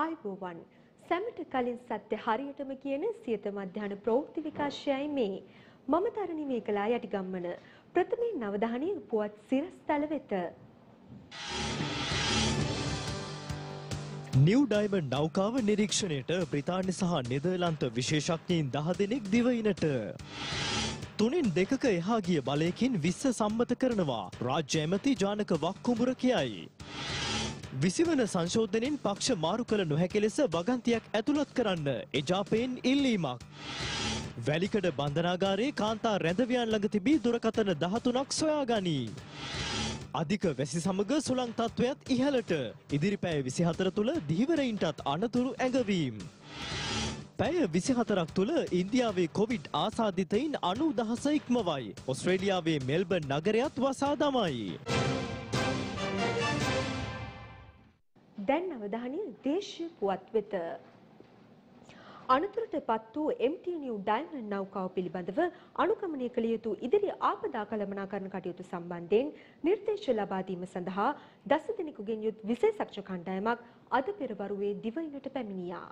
आयुबोवन සැමට කලින් සත්‍ය හරියටම කියන සියත මධ්‍යන ප්‍රවෘත්ති විකාශයයි මේ මම තරණි මේකලා යටිගම්මන ප්‍රථමයෙන් අවධානය පුවත් සිරස්තල වෙත නිව් ඩයිමන්ඩ් නෞකාව නිරීක්ෂණයට බ්‍රිතාන්‍ය සහ නෙදර්ලන්ත විශේෂඥයින් 10 දෙනෙක් දිවයිනට තුنين දෙකක එහා ගිය බලයකින් 20 සම්මත කරනවා රාජ්‍ය ඇමති ජානක වක්කුඹුර කියයි विसिवन संशोधनेन पक्ष मारुकल नुहैके लेस वगंतियक ऐतुलत करन्न एजापेन इल्लीमाक वैलिकड बंधनागारे कांता रेंदवियान लंगतिबी दुरकथन 13ක් සොයාගනි अधिक වැසි සමග සුළං තත්වයක් ඉහළට ඉදිරි පැය 24 තුල දිවිවරයින්ටත් අනතුරු ඇඟවීම පැය 24ක් තුල ඉන්දියාවේ කොවිඩ් ආසාදිතයින් 90000 ඉක්මවයි ඔස්ට්‍රේලියාවේ මෙල්බන් නගරයත් වසා දමයි දැන් අවධානය දේශීය පුවත් වෙත අනතුරට පත් වූ MT New Diamond නෞකාව පිළිබඳව අනුගමනය කළ යුතු ඉදිරි ආපදා කළමනාකරණ කටයුතු සම්බන්ධයෙන් නිර්දේශ ලබා දීම සඳහා 10 දිනකකින් යුත් විශේෂඥ කණ්ඩායමක් අද පෙරවරුවේ දිවයිනට පැමිණියා.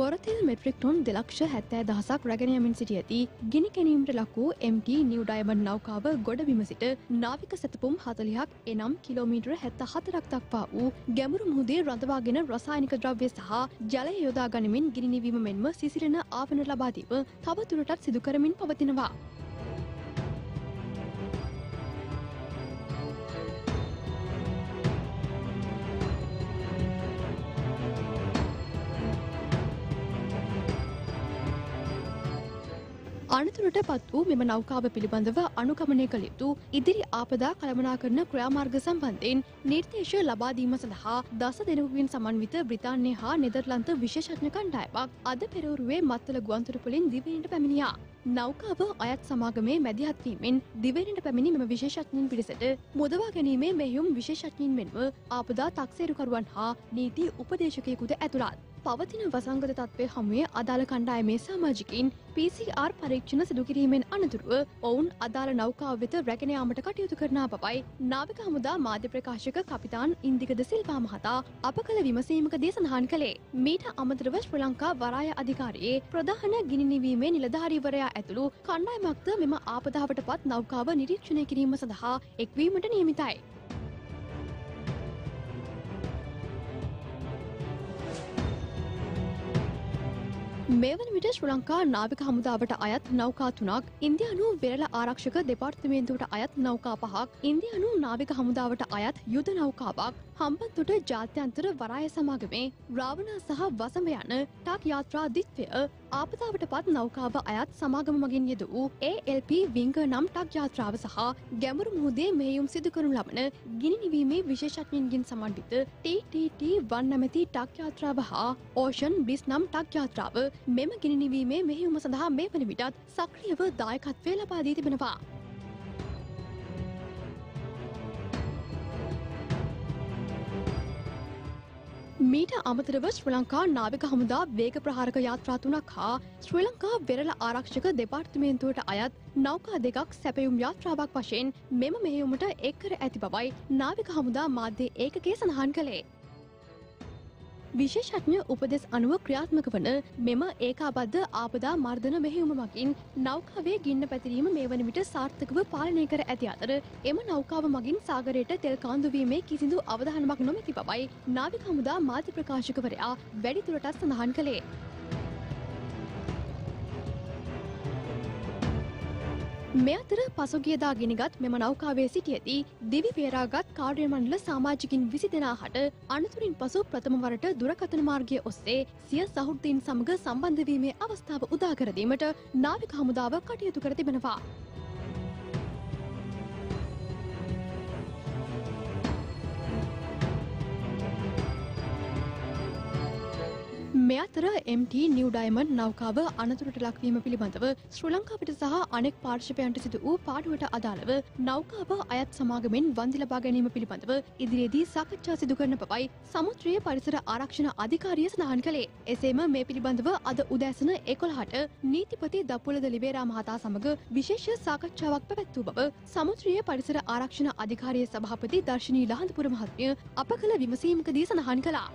බොරතෙල් මෙට්‍රික් ටොන් 2,70,000ක් රැගෙන යමින් සිටි ඇති ගිනි කැණීමට ලක් වූ MT New Diamond නෞකාව ගොඩබිම සිට නාවික සැතපුම් 40ක් එනම් කිලෝමීටර 74ක් දක්වා වූ ගැඹුරු මුහුදේ රඳවාගෙන රසායනික ද්‍රව්‍ය සහ ජලය යොදා ගනිමින් ගිනි නිවීම මෙන්ම සිසිලන ආවරණ ලබා දීම තවදුරටත් සිදු කරමින් පවතිනවා. අනතුරට පත් වූ මෙම නෞකාව පිළිබඳව අනුගමනය කළ යුතු ඉදිරි ආපදා කළමනාකරණ ක්‍රියාමාර්ග සම්බන්ධයෙන් නිර්දේශ ලබා දීම සඳහා 10 දිනකකින් සමන්විත බ්‍රිතාන්‍ය හා නෙදර්ලන්ත විශේෂඥ කණ්ඩායමක් අද පෙරවරුවේ මත්තල ගුවන්තොටුපළින් දිවයිනට පැමිණියා. නෞකාව අයත් සමාගමේ මැදිහත් වීමෙන් දිවයිනට පැමිණි මෙම විශේෂඥයින් පිරිසට මුදවා ගැනීමේ මෙහෙයුම් විශේෂඥයින් මෙන්ම ආපදා 탁සේරුකරුවන් හා නීති උපදේශකයෙකුද ඇතුළත් පවතින වසංගත තත්ත්වයේ හැමුවේ අදාළ කණ්ඩායමේ සමාජිකින් PCR පරීක්ෂණ සිදු කිරීමෙන් අනතුරුව ඔවුන් අදාළ නෞකාව වෙත රැගෙන යාමට කටයුතු කරනා බවයි නාවික හමුදා මාධ්‍ය ප්‍රකාශක කපිතාන් ඉන්දික ද සිල්වා මහතා අපකල විමසීමකදී සඳහන් කළේ. මීට අමතරව ශ්‍රී ලංකා වරාය අධිකාරියේ ප්‍රධාන ගිනි නිවීමේ නිලධාරීවරයා ඇතුළු කණ්ඩායමක්ද මෙම ආපදාවටපත් නෞකාව නිරීක්ෂණය කිරීම සඳහා එක්වීමට නියමිතයි. මේවන විට ශ්‍රී ලංකා නාවික හමුදාවට අයත් නෞකා 3ක්, ඉන්දියානු වෙරළ ආරක්ෂක දෙපාර්තමේන්තුවට අයත් නෞකා 5ක්, ඉන්දියානු නාවික හමුදාවට අයත් යුද නෞකාවක්, හම්බන්තොට ජාත්‍යන්තර වරාය සමාගමේ රාවණා සහ වසඹ යන ටක් යාත්‍රා දිත්වය ආපදාවටපත් නෞකාව අයත් සමාගම මගින් යෙද වූ ALP වින්ගර් නම් ටක් යාත්‍රාව සහ ගැඹුරු මුහුදේ මෙහෙයුම් සිදු කරනු ලබන ගිනි නිවීමේ විශේෂඥයින්ගෙන් සමන්විත TTT1 නැමැති ටක් යාත්‍රාව හා ඕෂන් බ්ලිස් නම් ටක් යාත්‍රාව මෙම ගිනි නිවීමේ මෙහෙයුම සඳහා මේ වන විටත් සක්‍රියව දායකත්වය ලබා දී තිබෙනවා. මීට අමතරව ශ්‍රී ලංකා නාවික හමුදා වේග ප්‍රහාරක යාත්‍රා 3ක් හා ශ්‍රී ලංකා වෙරළ ආරක්ෂක දෙපාර්තමේන්තුවට අයත් නෞකා 2ක් සැපයුම් යාත්‍රාවක් වශයෙන් මෙම මෙහෙයුමට එක් කර ඇති බවයි නාවික හමුදා මාධ්‍ය ඒකකයේ සඳහන් කළේ. විශේෂඥ උපදෙස් අනුව ක්‍රියාත්මක වන මෙම ඒකාබද්ධ ආපදා මර්ධන මෙහෙයුම මගින් නෞකාවේ ගින්න පැතිරීම මේ වන විට සාර්ථකව පාලනය කර ඇති අතර එම නෞකාව මගින් සාගරයට තෙල් කාන්දු වීමේ කිසිදු අවධානමක් නොමැති බවයි නාවික හමුදා මාධ්‍ය ප්‍රකාශකවරයා වැඩිදුරටත් සඳහන් කළේ. මේ අතර පසුගියදා ගිනිගත් මෙම නෞකාවේ සිටියදී දිවි පෙරාගත් කාර්ය මණ්ඩල සමාජිකින් 20 දෙනා හට අනතුරින් පසු ප්‍රථම වරට දුරකථන මාර්ගය ඔස්සේ සිය සහෘදීන් සමග සම්බන්ධ වීමේ අවස්ථාව උදා කර දීමට නාවික හමුදාව කටයුතු කර තිබෙනවා. මේ අතර MT New Diamond නෞකාව අනතුරට ලක්වීම පිළිබඳව ශ්‍රී ලංකාවට සහ අනෙක් පාර්ශ්වයන්ට සිදු වූ පාඩුවට අදාළව නෞකාව අයත් සමාගමෙන් වන්දි ලබා ගැනීම පිළිබඳව ඉදිරියේදී සාකච්ඡා සිදු කරන බවයි සමුද්‍රීය පරිසර ආරක්ෂණ අධිකාරිය සඳහන් කළේ. එසේම මේ පිළිබඳව අද උදෑසන 11ට නීතිපති දපුලද ලිබේරා මහතා සමග විශේෂ සාකච්ඡාවක් පැවැත් වූ බව සමුද්‍රීය පරිසර ආරක්ෂණ අධිකාරිය සභාපති දර්ශනී ලහන්පුර මහත්මිය අප කළ විමසීමකදී සඳහන් කළා.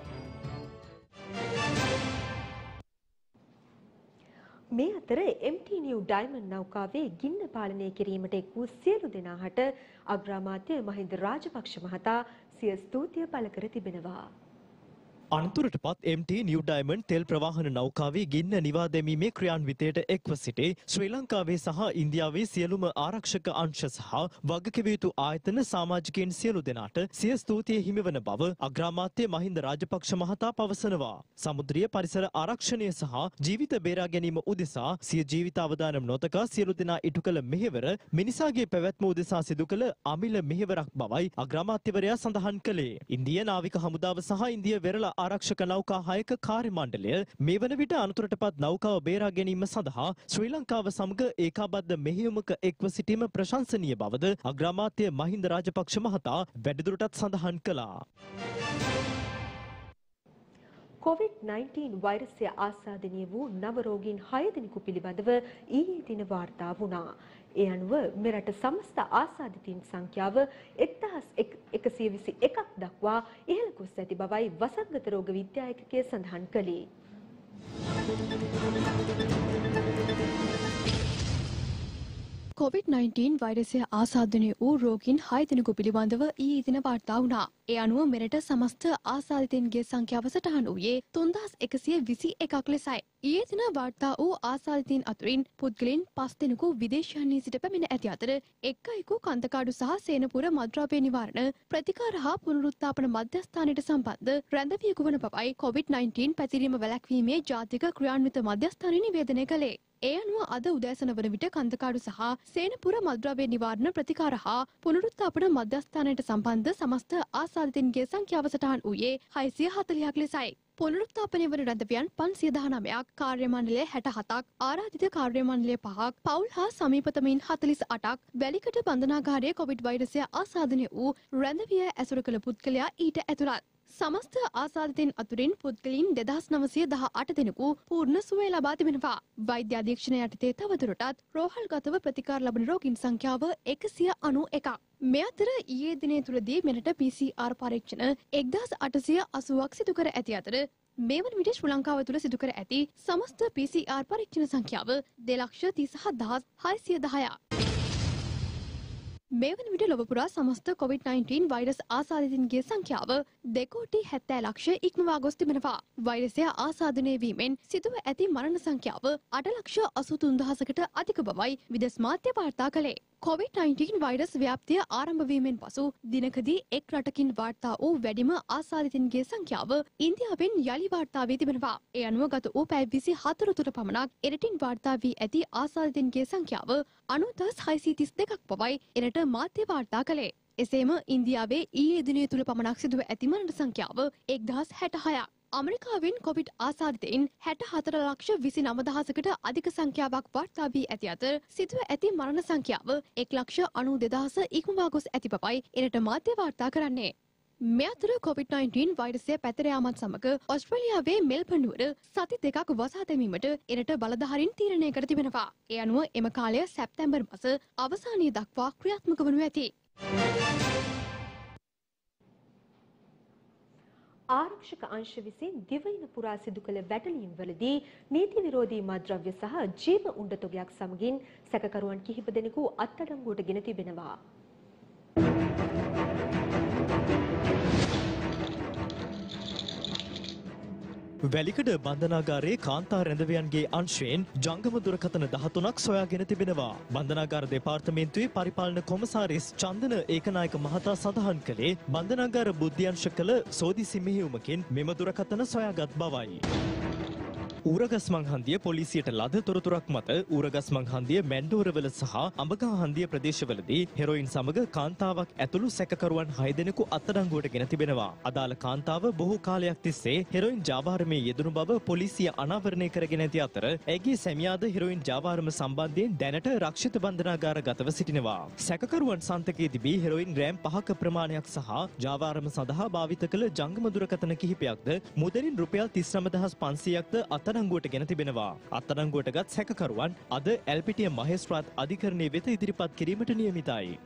මේ අතර MT New Diamond නෞකාවේ ගින්න පාලනය කිරීමට එක් වූ සියලු දෙනාට අග්‍රාමාත්‍ය මහින්ද රාජපක්ෂ මහතා සිය ස්තුතිය පළ කර තිබෙනවා. අනතුරට පත් MT New Diamond තෙල් ප්‍රවාහන නෞකාවේ ගින්න නිවා දැමීමේ ක්‍රියාන්විතයට එක්ව සිටි ශ්‍රී ලංකාවේ සහ ඉන්දියාවේ සියලුම ආරක්ෂක අංශ සහ වගකීම් යුතු ආයතන සමාජිකයන් සියලු දෙනාට සිය ස්තුතිය හිමිවන බව අග්‍රාමාත්‍ය මහින්ද රාජපක්ෂ මහතා පවසනවා. සමුද්‍රීය පරිසර ආරක්ෂණය සහ ජීවිත බේරා ගැනීම උදෙසා සිය ජීවිත අවදානම් නොතකා සියලු දෙනා ඉටු කළ මෙහෙවර මිනිසාගේ පැවැත්ම උදෙසා සිදු කළ අමිල මෙහෙවරක් බවයි අග්‍රාමාත්‍යවරයා සඳහන් කළේ. ඉන්දිය නාවික හමුදාව සහ ඉන්දිය වෙරළ ආරක්ෂක නෞකා හයක කාර්ය මණ්ඩලය මේ වන විට අනතුරටපත් නෞකාව බේරා ගැනීම සඳහා ශ්‍රී ලංකාව සමග ඒකාබද්ධ මෙහෙයුමක එක්ව සිටීම ප්‍රශංසනීය බවද අග්‍රාමාත්‍ය මහින්ද රාජපක්ෂ මහතා වැඩිදුරටත් සඳහන් කළා. COVID-19 වෛරසය ආසාදනීය වූ නව රෝගීන් 6 දෙනෙකු පිළිබඳව ඊයේ දින වාර්තා වුණා. ඒ අනුව මෙරට සමස්ත ආසාදිතයින් සංඛ්‍යාව 1121ක් දක්වා ඉහළ ගොස් ඇති බවයි වසංගත රෝග විද්‍යා ඒකකය සඳහන් කළේ. COVID-19 වෛරසය ආසාදනීය වූ රෝගීන් 6 දෙනෙකු පිළිබඳව ඊයේ දින වාර්තා වුණා. ඒ අනුව මෙරට සමස්ත ආසාදිතයින්ගේ සංඛ්‍යාව සටහන් වූයේ 3121ක් ලෙසයි. ඊයේ දින වාර්තා වූ ආසාදිතයින් අතරින් පුද්ගලයන් 5 දෙනෙකු විදේශයන්හි සිට පැමිණ ඇති අතර එක් අයෙකු කන්දකාඩු සහ සේනපුර මද්‍රව්‍ය නිවාරණ ප්‍රතිකාර හා පුනරුත්ථාපන මධ්‍යස්ථානයට සම්බන්ධ රැඳවියෙකු වන බවයි COVID-19 පැතිරීම වැළැක්වීමේ ජාතික ක්‍රියාන්විත මධ්‍යස්ථානය නිවේදනය කළේ. ඒ අනුව අද උදෑසන වන විට කන්දකාඩු සහ සේනපුර මද්‍රව්‍ය නිවාරණ ප්‍රතිකාර හා පුනරුත්ථාපන මධ්‍යස්ථානයට සම්බන්ධ සමස්ත ආසාදිතයින්ගේ සංඛ්‍යාව සටහන් වූයේ 640ක් ලෙසයි. පුනරුත්ථාපනය වන රැඳවියන් 519ක්, කාර්යමණ්ඩලය 67ක්, ආරාධිත කාර්යමණ්ඩලය 5ක්, පවුල් හා සමීපතමයින් 48ක්, වැලිකඩ බන්ධනාගාරයේ කොවිඩ් වෛරසය ආසාදනය වූ රැඳවිය ඇසුරු කළ පුද්ගලයා ඊට ඇතුළත්. සමස්ත ආසාදිතයින් අතුරින් පුද්ගලයන් 2918 දෙනෙකු පූර්ණ සුවය ලබා තිබෙනවා. වෛද්‍ය අධීක්ෂණය යටතේ තවදුරටත් රෝහල්ගතව ප්‍රතිකාර ලබන රෝගීන් සංඛ්‍යාව 191ක්. මේ අතර ඊයේ දිනේ තුලදී මෙරට PCR පරීක්ෂණ 1880ක් සිදු කර ඇති අතර මේ වන විට ශ්‍රී ලංකාව තුළ සිදු කර ඇති සමස්ත PCR පරීක්ෂණ සංඛ්‍යාව 237610ක්. මේ වන විට ලොව පුරා සමස්ත COVID-19 වෛරස් ආසාදිතයින්ගේ සංඛ්‍යාව 2,70,00,000 ඉක්මවා ගොස් තිබෙනවා. වෛරසය ආසාදනය වීමෙන් සිදුව ඇති මරණ සංඛ්‍යාව 8,83,000කට අධික බවයි විදෙස් මාධ්‍ය වාර්තා කළේ. COVID-19 වෛරස් ව්‍යාප්තිය ආරම්භ වීමෙන් පසු දිනකදී එක් රටකින් වාර්තා වූ වැඩිම ආසාදිතයින්ගේ සංඛ්‍යාව ඉන්දියාවෙන් යලි වාර්තා වී තිබෙනවා. ඒ අනුව ගත වූ පැය 24 තුර පමණක් එරටින් වාර්තා වී ඇති ආසාදිතයින්ගේ සංඛ්‍යාව 90632ක් පවයි එරට මාධ්‍ය වාර්තා කළේ. එසේම ඉන්දියාවේ ඊයේ දිනය තුල පමණක් සිදුව ඇති මරණ සංඛ්‍යාව 1066ක්. ඇමරිකාවෙන් කොවිඩ් ආසාදිතයින් 6,4,29,000කට අධික සංඛ්‍යාවක් වාර්තා වී ඇති අතර සිදුව ඇති මරණ සංඛ්‍යාව 1,92,000 ඉක්මවා ගොස් ඇති බවයි එරට මාධ්‍ය වාර්තා කරන්නේ. මේ අතර COVID-19 වෛරසය පැතිර යාමත් සමග ඔස්ට්‍රේලියාවේ මෙල්බන් නුවර සති 2ක් වසා දැමීමට එරට බලධාරීන් තීරණය කර තිබෙනවා. ඒ අනුව එම කාලය සැප්තැම්බර් මාස අවසානය දක්වා ක්‍රියාත්මක වනු ඇති. ආරක්ෂක අංශ විසින් දිවයින පුරා සිදු කළ වැටලීම්වලදී නීති විරෝධී මත්ද්‍රව්‍ය සහ ජීව උණ්ඩ තොගයක් සමගින් සැකකරුවන් කිහිප දෙනෙකු අත්අඩංගුවට ගෙන තිබෙනවා. වැලිකඩ බන්ධනාගාරයේ කාන්තා රැඳවියන්ගේ අංශයෙන් ජංගම දුරකථන 13ක් සොයාගෙන තිබෙනවා. බන්ධනාගාර දෙපාර්තමේන්තුවේ පරිපාලන කොමසාරිස් චන්දන ඒකනායක මහතා සඳහන් කළේ බන්ධනාගාර බුද්ධ්‍යංශ කළ සෝදිසි මෙහෙයුමකින් මෙම දුරකථන සොයාගත් බවයි. ඌරගස් මංහන්දිය පොලිසියට ලද තොරතුරක් මත ඌරගස් මංහන්දිය මැන්ඩෝරවල සහ අඹගහ හන්දිය ප්‍රදේශවලදී හෙරොයින් සමග කාන්තාවක් ඇතුළු සැකකරුවන් 6 දෙනෙකු අත්අඩංගුවට ගෙන තිබෙනවා. අදාළ කාන්තාව බොහෝ කාලයක් තිස්සේ හෙරොයින් ජාවාරමේ යෙදුණු බව පොලිසිය අනාවරණය කරගෙන ඇති අතර ඇගේ සැමියාද හෙරොයින් ජාවාරම සම්බන්ධයෙන් දැනට රක්ෂිත බන්ධනාගාරගතව සිටිනවා. සැකකරුවන් සන්තකයේ තිබී හෙරොයින් රෑම් 5ක ප්‍රමාණයක් සහ ජාවාරම සඳහා භාවිත කළ ජංගම දුරකථන කිහිපයක්ද මුදලින් රුපියල් 39,500ක්ද අත්අඩංගුවට ගෙන තිබෙනවා. අත්අඩංගුවටගත් සැකකරුවන් අද ඇල්පිටිය මහේස්ත්‍රාත් අධිකරණයේ වෙත ඉදිරිපත් කිරීමට නියමිතයි.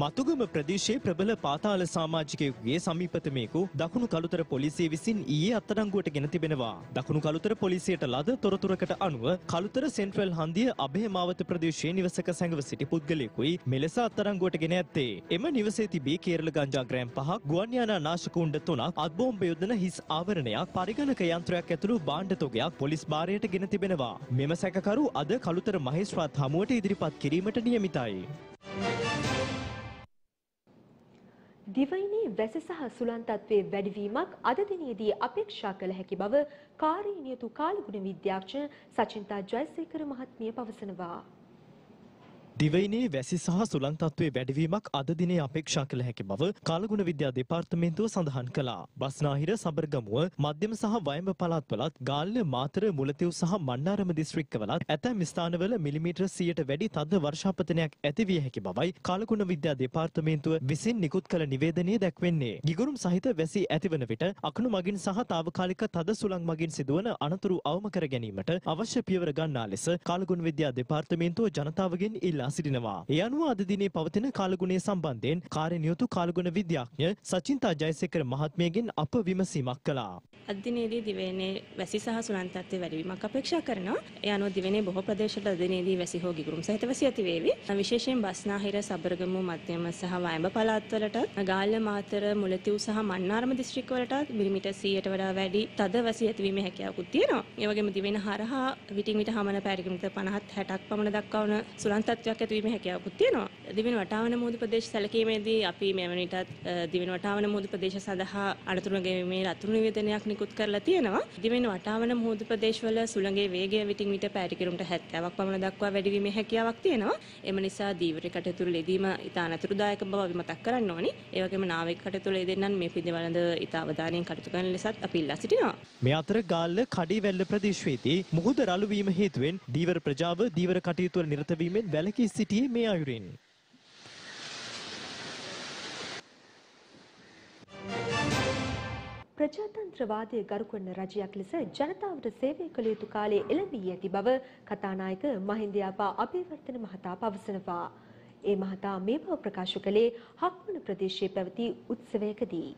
මතුගම ප්‍රදේශයේ ප්‍රබල පාතාල සමාජිකයෙකුගේ සමීපතමයෙකු දකුණු කළුතර පොලිසිය විසින් ඊයේ අත්අඩංගුවට ගෙන තිබෙනවා. දකුණු කළුතර පොලිසියට ලද තොරතුරකට අනුව කළුතර සෙන්ට්‍රල් හන්දිය අබේ මාවත ප්‍රදේශයේ නිවසක සැඟව සිටි පුද්ගලයෙකුයි මෙලෙස අත්අඩංගුවට ගෙන ඇත්තේ. එම නිවසේ තිබී කේරළ ගංජා ග්‍රෑම් 5ක්, ගුවන්යානා නාශක කුණ්ඩ 3ක්, අත්බෝම්බ යොදන හිස් ආවරණයක්, පරිගණක යන්ත්‍රයක් ඇතුළු භාණ්ඩ තොගයක් පොලිස් භාරයට ගෙන තිබෙනවා. මෙම සැකකරු අද කළුතර මහේස්ත්‍රාත් හමුවට ඉදිරිපත් කිරීමට නියමිතයි. දිවයිනේ වැසි සහ සුළං තත්වයේ වැඩිවීමක් අද දිනේදී අපේක්ෂා කළ හැකි බව කාර්යයේ නියුතු කාලගුණ විද්‍යාඥ සචින්තා ජයසේකර මහත්මිය පවසනවා. දිවයිනේ වැසි සහ සුළං තත්වයේ වැඩිවීමක් අද දිනේ අපේක්ෂා කළ හැකි බව කාලගුණ විද්‍යා දෙපාර්තමේන්තුව සඳහන් කළා. බස්නාහිර, සබරගමුව, මධ්‍යම සහ වයඹ පළාත්වලත්, ගාල්ල, මාතර, මුලතිව් සහ මන්නාරම දිස්ත්‍රික්කවලත් ඇතැම් ස්ථානවල මිලිමීටර් 100ට වැඩි තද වර්ෂාපතනයක් ඇති විය හැකි බවයි කාලගුණ විද්‍යා දෙපාර්තමේන්තුව විසින් නිකුත් කළ නිවේදනයේ දැක්වෙන්නේ. ගිගුරුම් සහිත වැසි ඇතිවන විට අකුණු මගින් සහ తాවකාලික තද සුළං මගින් සිදුවන අනතුරු අවම කර ගැනීමට අවශ්‍ය පියවර ගන්නා ලෙස කාලගුණ විද්‍යා දෙපාර්තමේන්තුව ජනතාවගෙන් සිටිනවා. ඒ අනුව අද දිනේ පවතින කාලගුණය සම්බන්ධයෙන් කාර්යනියුතු කාලගුණ විද්‍යාඥ සචින්තා ජයසේකර මහත්මියගෙන් අප විමසීමක් කළා. අද දිනේදී දිවයිනේ වැසි සහ සුළං තත්ත්වයේ වැඩිවීමක් අපේක්ෂා කරනවා. ඒ අනුව දිවයිනේ බොහෝ ප්‍රදේශවල අද දිනේදී වැසි හෝ ගිගුරුම් සහිත වැසි ඇති වේවි. විශේෂයෙන් බස්නාහිර, සබරගමුව, මධ්‍යම සහ වයඹ පළාත්වලට, ගාල්ල, මාතර, මුලතිව් සහ මන්නාරම දිස්ත්‍රික්කවලට මිලිමීටර් 100ට වඩා වැඩි තද වැසි ඇතිවීමේ හැකියාවකුත් තියෙනවා. ඒ වගේම දිවයින හරහා විටින් විට හමන පරිගණක 50 60ක් පමණ දක්වන සුළං තත්ත්වයක් ඇතිවීම හැකියාවකුත් තියෙනවා. දිවෙන වටාවන මුහුදු ප්‍රදේශ සැලකීමේදී අපි මෙවැනිටත් දිවෙන වටාවන මුහුදු ප්‍රදේශ සඳහා අනතුරු ගෙවීමේ රතුරු නිවේදනයක් නිකුත් කරලා තියෙනවා. දිවෙන වටාවන මුහුදු ප්‍රදේශවල සුළඟේ වේගය විටින් විට පැයට කිලෝමීටර් 70ක් පමණ දක්වා වැඩි වීමේ හැකියාවක් තියෙනවා. එම නිසා දීවර කටයුතු ලෙදීම ඉතා අනතුරුදායක බව අපි මතක් කරන්න ඕනේ. ඒ වගේම නාවික කටයුතු ලෙදෙන්නන් මේ පිළිබඳ ඉතා අවධානයෙන් කටයුතු කරන ලෙසත් අපි ඉල්ලා සිටිනවා. මේ අතර ගාල්ල කඩිවැල්ල ප්‍රදේශයේදී මුහුද රළු වීම හේතුවෙන් දීවර ප්‍රජාව දීවර කටයුතු වල නිරත වීමෙන් වැලකී සිටියේ මේ අයුරින්. ප්‍රජාතන්ත්‍රවාදයේ ගරු කරන රජයක් ලෙස ජනතාවට සේවය කළ යුතු කාලයේ එළඹී ඇති බව කතානායක මහින්දයාපා අබේවර්ධන මහතා පවසනවා. ඒ මහතා මේ බව ප්‍රකාශ කළේ හක්මන ප්‍රදේශයේ පැවති උත්සවයකදී.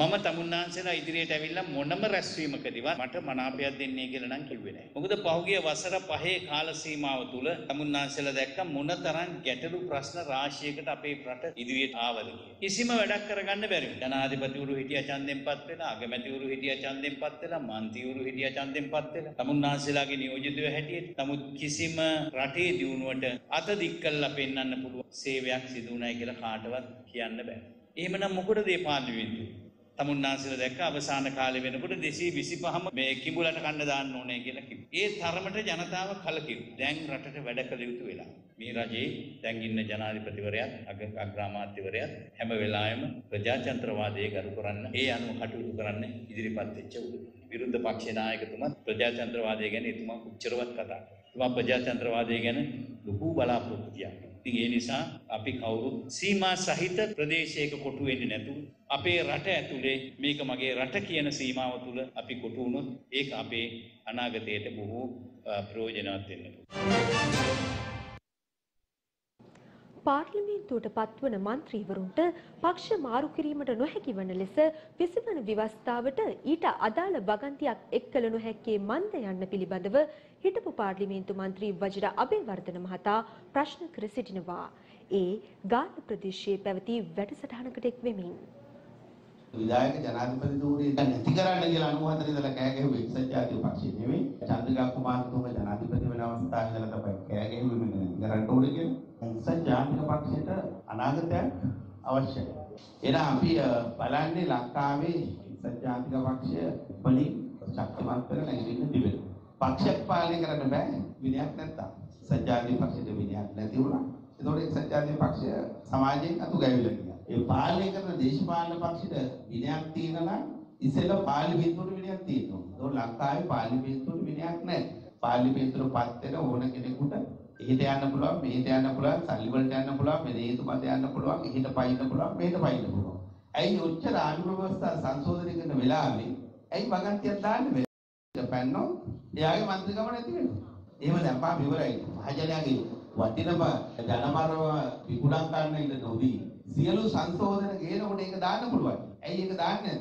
මම තමුන්නාන්සේලා ඉදිරියට ඇවිල්ලා මොනම රැස්වීමකදීවත් මට මනාපයක් දෙන්නේ කියලා නම් කිව්වේ නැහැ. මොකද පහුගිය වසර 5 කාල සීමාව තුල තමුන්නාන්සේලා දැක්ක මොනතරම් ගැටලු ප්‍රශ්න රාශියකට අපේ රට ඉදිරියට ආවද කියලා. කිසිම වැඩක් කරගන්න බැරි වුණා. ජනාධිපතිවරු හිටියා ඡන්දෙන්පත් වෙලා, අගමැතිවරු හිටියා ඡන්දෙන්පත් වෙලා, මන්ත්‍රීවරු හිටියා ඡන්දෙන්පත් වෙලා. තමුන්නාන්සේලාගේ නියෝජිතව හැටියට නමුත් කිසිම රටේ දියුණුවට අත දික් කළා පෙන්වන්න පුළුවන් සේවයක් සිදු වුණායි කියලා කාටවත් කියන්න බෑ. එහෙමනම් මොකටද මේ පාඩු වෙන්නේ? තමුන්නාන්සේලා දැක්ක අවසාන කාලේ වෙනකොට 225ම මේ කිඹුලට කන්න දාන්න ඕනේ කියලා කිව්වා. ඒ තරමට ජනතාව කලකිරුණා. දැන් රටට වැඩ කළ යුතු වෙලා. මේ රජේ දැන් ඉන්න ජනාධිපතිවරයාත් අග්‍රාමාත්‍යවරයාත් හැම වෙලාවෙම ප්‍රජාතන්ත්‍රවාදයේ ගරු කරන්න, ඒ අනුව කටයුතු කරන්න ඉදිරිපත් වෙච්ච උදේ. විරුද්ධ පක්ෂේ නායකතුමත් ප්‍රජාතන්ත්‍රවාදය ගැන එතුමා කුච්චරවත් කතා කළා. එතුමා ප්‍රජාතන්ත්‍රවාදය ගැන ලොකු බලාපොරොත්තු තියනවා. ඉතින් ඒ නිසා අපි කවුරුත් සීමා සහිත ප්‍රදේශයක කොටු වෙන්නේ නැතුව අපේ රට ඇතුලේ මේක මගේ රට කියන සීමාව තුළ අපි කොටු වුණොත් ඒක අපේ අනාගතයට බොහෝ ප්‍රයෝජනවත් වෙන්න පුළුවන්. පාර්ලිමේන්තුවට පත්වන මන්ත්‍රීවරුන්ට පක්ෂ මාරු කිරීමට නොහැකි වන ලෙස විසවන විවස්ථාවට ඊට අදාළ වගන්තියක් එක් කළ නොහැක්කේ මන්ද යන්න පිළිබඳව හිටපු පාර්ලිමේන්තු මන්ත්‍රී වජිර අබේවර්ධන මහතා ප්‍රශ්න කර සිටිනවා. ඒ ගාල්ල ප්‍රදේශයේ පැවති වැඩසටහනකට එක් වෙමින් විධායක ජනාධිපතිතුමා නැති කරන්න කියලා 97 ඉඳලා කෑ ගැහුවේ සත්‍යාධිපති පක්ෂයේ නෙමෙයි. චන්ද්‍රිකා කුමාරතුමා ජනාධිපති වෙන අවස්ථාවේ ඉඳලා තමයි කෑ ගැහුවේ මෙන්න නැති කරන්න ඕනේ කියලා. සත්‍යාධිපති පක්ෂයට අනාගතයක් අවශ්‍යයි. එන අපි බලන්නේ ලංකාවේ සත්‍යාධිපති පක්ෂය වලින් चक्रवर्ती पक्षक पालने करना सज्जादी पक्ष विनयाक सज्जादी पक्ष समाज पालने करना देश पालन पक्ष विनयाक इसेल पाल बेतुट विनयाक लंका पाल बेतुट विनयाक पाल बेतुट पाते ओन के हिट आना पुलवा मेट आना पुलवा सलीवल आना पुलवा मेरे मत आना पुलवा हिट पाइन पुलवा मेट पाइन पुलवा अई उच्चर आन व्यवस्था संशोधन विला अई मगन दाने पैनो यागे मंत्री गमन विवर भाजन वटिन जनमर विकुणांक नोदी सीएल संशोधन ऐनो दान पुलवा अई दाने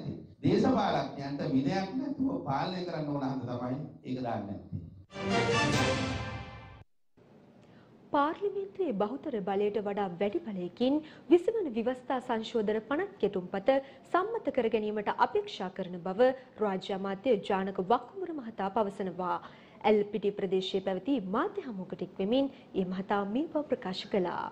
देश पालने अंत विनयाकने पालने कर दाने පාර්ලිමේන්තුවේ බහුතර බලයට වඩා වැඩි බලයකින් විසමන ව්‍යවස්ථා සංශෝධන 50ක් කෙටුම්පත සම්මත කර ගැනීමට අපේක්ෂා කරන බව රාජ්‍ය අමාත්‍ය ජානක වක්කුමර මහතා පවසනවා. එල්පිටි ප්‍රදේශයේ පැවති මාධ්‍ය හමුවකට එක්වෙමින් ඒ මහතා මේ බව ප්‍රකාශ කළා.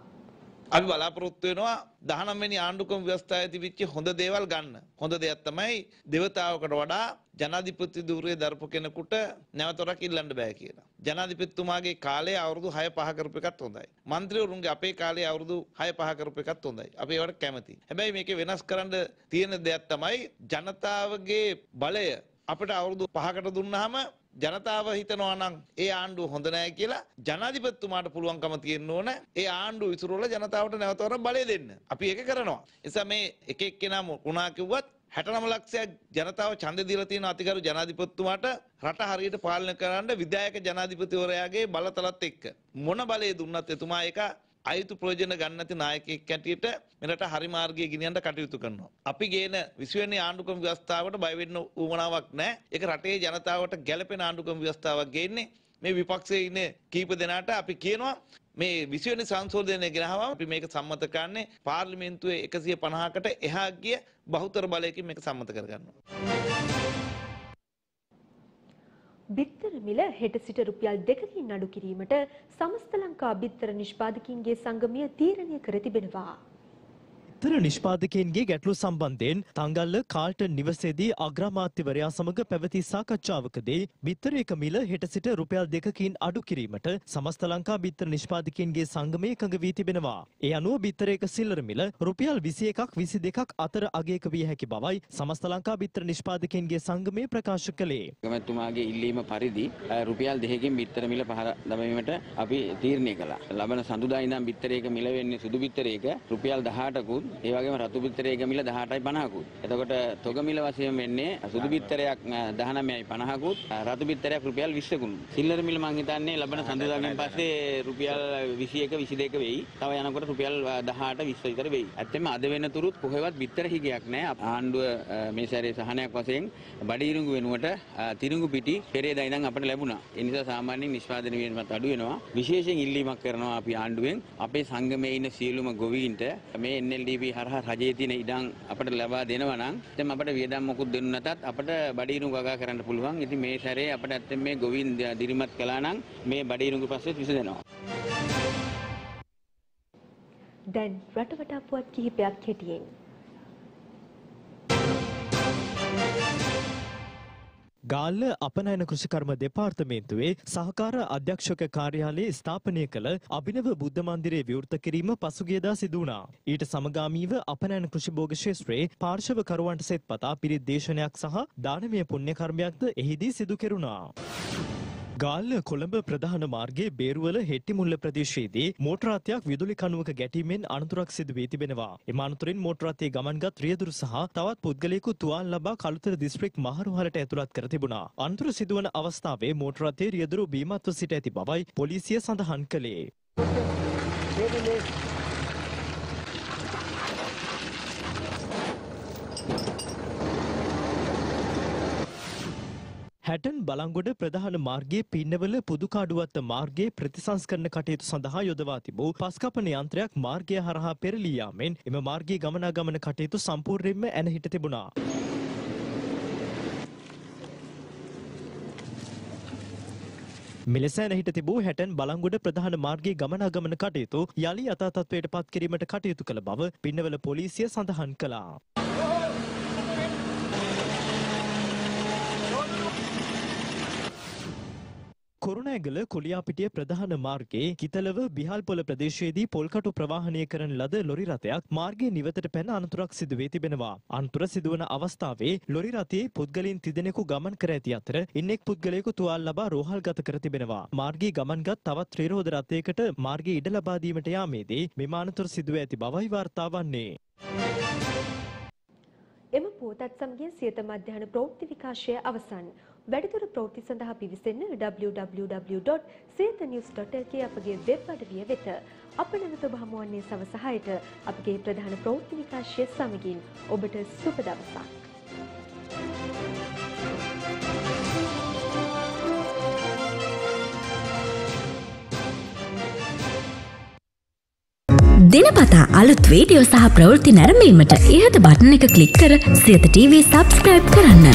අපි බලාපොරොත්තු වෙනවා 19 වෙනි ආණ්ඩුක්‍රම ව්‍යවස්ථාවේ තිබිච්ච හොඳ දේවල් ගන්න. හොඳ දෙයක් තමයි දේවතාවකට වඩා ජනාධිපති ධූරයේ දරපු කෙනෙකුට නැවතරක් ඉල්ලන්න බෑ කියලා. ජනාධිපතිතුමාගේ කාලේ අවුරුදු 6-5 කරපු එකත් හොඳයි. മന്ത്രിවරුන්ගේ අපේ කාලේ අවුරුදු 6-5 කරපු එකත් හොඳයි. අපි ඒවට කැමතියි. හැබැයි මේකේ වෙනස් කරන්න තියෙන දෙයක් තමයි ජනතාවගේ බලය අපිට අවුරුදු 5කට දුන්නාම ජනතාව හිතනවා නම් ඒ ආණ්ඩුව හොඳ නැහැ කියලා ජනාධිපතිතුමාට පුළුවන්කම තියෙන්න ඕන ඒ ආණ්ඩුව ඉසුරුවලා ජනතාවට නැවතවරක් බලය දෙන්න. අපි ඒක කරනවා. ඒ නිසා මේ එක එක්කෙනා මොකුණා කිව්වත් 69 ලක්ෂයක් ජනතාව ඡන්දය දීලා තියෙන අතිගරු ජනාධිපතිතුමාට රට හරියට පාලනය කරන්න විධායක ජනාධිපතිවරයාගේ බලතලත් එක්ක මොන බලය දුන්නත් එතුමා ඒක අයුතු ප්‍රයෝජන ගන්න නැති නායකයෙක් ඇටියට මෙරට හරි මාර්ගයේ ගෙනියන්න කටයුතු කරනවා. අපි ගේන 20 වෙනි ආණ්ඩුක්‍රම ව්‍යවස්ථාවට බය වෙන්න උවමනාවක් නැහැ. ඒක රටේ ජනතාවට ගැළපෙන ආණ්ඩුක්‍රම ව්‍යවස්ථාවක් ගේන්නේ. මේ විපක්ෂයේ ඉන්න කීප දෙනාට අපි කියනවා මේ 20 වෙනි සංශෝධනය ගෙනහම අපි මේක සම්මත කරන්නේ පාර්ලිමේන්තුවේ 150කට එහා ගිය බහුතර බලයකින් මේක සම්මත කර ගන්නවා. බිත්තර මිල හෙට සිට රුපියල් 2කින් නඩු කිරීමට සමස්ත ලංකා බිත්තර නිෂ්පාදකීන්ගේ සංගමය තීරණය කර තිබෙනවා. බිත්තර නිෂ්පාදකීන්ගේ ගැටලු සම්බන්ධයෙන් තංගල්ල කාල්ටන් නිවසේදී අග්‍රාමාත්‍යවරයා සමග පැවති සාකච්ඡාවකදී බිත්තර එක මිල හෙට සිට රුපියල් 2කින් අඩු කිරීමට සමස්ත ලංකා බිත්තර නිෂ්පාදකීන්ගේ සංගමය එකඟ වී තිබෙනවා. ඒ අනුව බිත්තර එක සිල්ලර මිල රුපියල් 21ක් 22ක් අතර අගයක විය හැකි බවයි සමස්ත ලංකා බිත්තර නිෂ්පාදකයන්ගේ සංගමය ප්‍රකාශ කළේ. ගමතුමාගේ ඉල්ලීම පරිදි රුපියල් 2කින් බිත්තර මිල පහර දැමීමට අපි තීරණය කළා. ලබන සඳුදා ඉඳන් බිත්තර එක මිල වෙන්නේ සුදු බිත්තර එක රුපියල් 18කුත් ඒ වගේම රතු බිත්තර එක මිල 18.50කුත්. එතකොට තොග මිල වශයෙන් වෙන්නේ සුදු බිත්තරයක් 19.50කුත් රතු බිත්තරයක් රුපියල් 20කුත්. සිල්ලර මිල මං හිතන්නේ ලබන සඳුදාගෙන් පස්සේ රුපියල් 21 22 වෙයි. තව යනකොට රුපියල් 18 20 විතර වෙයි. ඇත්තෙම අද වෙනතුරුත් කොහෙවත් බිත්තර හිගයක් නැහැ. ආණ්ඩුව මේ සැරේ සහනයක් වශයෙන් බඩීරුඟු වෙනුවට තිරුඟු පිටි පෙරේදා ඉඳන් අපිට ලැබුණා. ඒ නිසා සාමාන්‍යයෙන් නිෂ්පාදන වේගමත් අඩු වෙනවා. විශේෂයෙන් ඉල්ලීමක් කරනවා අපි ආණ්ඩුවෙන් අපේ සංගමයේ ඉන්න සියලුම ගොවීන්ට මේ NLDP හරහා රජයේ තියෙන ඉඩම් අපිට ලබා දෙනවා නම් දැන් අපිට වියදම් මොකුත් දෙන්න නැතත් අපිට බඩීරුඟු වගා කරන්න පුළුවන්. ඉතින් මේ සැරේ අපිට ඇත්තෙම මේ ගොවීන් දිරිමත් කළා නම් මේ බඩීරුඟු පස්සේ විසඳනවා. දැන් රටවටා පුවත් කිහිපයක් කෙටියෙන්. ගාල්ල අපනයන කෘෂිකර්ම දෙපාර්තමේන්තුවේ සහකාර අධ්‍යක්ෂක කාර්යාලයේ ස්ථාපනය කළ අභිනව බුද්ධ මන්දිරය විවෘත කිරීම පසුගියදා සිදු වුණා. ඊට සමගාමීව අපනයන කෘෂිභෝග ක්ෂේත්‍රයේ පාර්ශව කරුවන්ට සෙත්පතා පිරිත් දේශනයක් සහ දානමය පුණ්‍ය කර්මයක්ද එහිදී සිදු කෙරුණා. ගාල්ල කොළඹ ප්‍රධාන මාර්ගයේ බේරුවල හෙට්ටිමුල්ල ප්‍රදේශයේදී මෝටර රථයක් විදුලි කණුවක ගැටීමෙන් අනතුරක් සිදු වී තිබෙනවා. එම අනතුරින් මෝටර රථයේ ගමන්ගත් රියදුරු සහ තවත් පුද්ගලයෙකු තුවාල ලබා කළුතර දිස්ත්‍රික් මහනුවරට ඇතුළත් කර තිබුණා. අනතුර සිදුවන අවස්ථාවේ මෝටර රථයේ රියදුරු බීමත්ව සිට ඇති බවයි පොලිසිය සඳහන් කළේ. හැටන් බලංගොඩ ප්‍රධාන මාර්ගයේ පින්නවල පුදුකාඩුවත්ත මාර්ගයේ ප්‍රතිසංස්කරණ කටයුතු සඳහා යොදවා තිබූ පස්කපන යන්ත්‍රයක් මාර්ගය හරහා පෙරළී යාමෙන් එම මාර්ගයේ ගමනාගමන කටයුතු සම්පූර්ණයෙන්ම ඇනහිට තිබුණා. මෙලෙස ඇනහිට තිබූ හැටන් බලංගොඩ ප්‍රධාන මාර්ගයේ ගමනාගමන කටයුතු යලි යථා තත්ත්වයට පත් කිරීමට කටයුතු කළ බව පින්නවල පොලිසිය සඳහන් කළා. කොරුණෑගල කොලියාපිටිය ප්‍රධාන මාර්ගයේ කිතලව බිහල්පොළ ප්‍රදේශයේදී පොල්කටු ප්‍රවාහනය කරන ලද ලොරි රථයක් මාර්ගයේ නිවතට පැන අනතුරක් සිදු වී තිබෙනවා. අනතුර සිදුවන අවස්ථාවේ ලොරි රථයේ පුද්ගලයන් 3 දෙනෙකු ගමන් කර ඇති අතර ඉන්නෙක් පුද්ගලයෙකු තුවාල ලබා රෝහල්ගත කර තිබෙනවා. මාර්ගයේ ගමන්ගත් තවත් ත්‍රිරෝද රථයකට මාර්ගයේ ඉඩ ලබා දීමට යාමේදී මෙම අනතුර සිදුව ඇති බවයි වාර්තා වන්නේ. එම පොතත් සමගින් සියත මධ්‍යහන ප්‍රවෘත්ති විකාශය අවසන්. වැඩිදුර ප්‍රවෘත්ති සඳහා පිවිසෙන්න www.siyathanews.lk අපගේ වෙබ් අඩවිය වෙත. අප නැවත හමුවන්නේ සවස 6ට අපගේ ප්‍රධාන ප්‍රවෘත්ති විකාශය සමගින්. ඔබට සුබ දවසක්. දිනපතා අලුත් වීඩියෝ සහ ප්‍රවෘත්ති නැරඹීමට ඉහත බටන් එක ක්ලික් කර සියත TV subscribe කරන්න.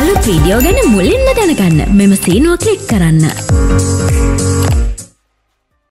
අලුත් වීඩියෝ ගැන මුලින්ම දැනගන්න මෙම සීනුව ක්ලික් කරන්න.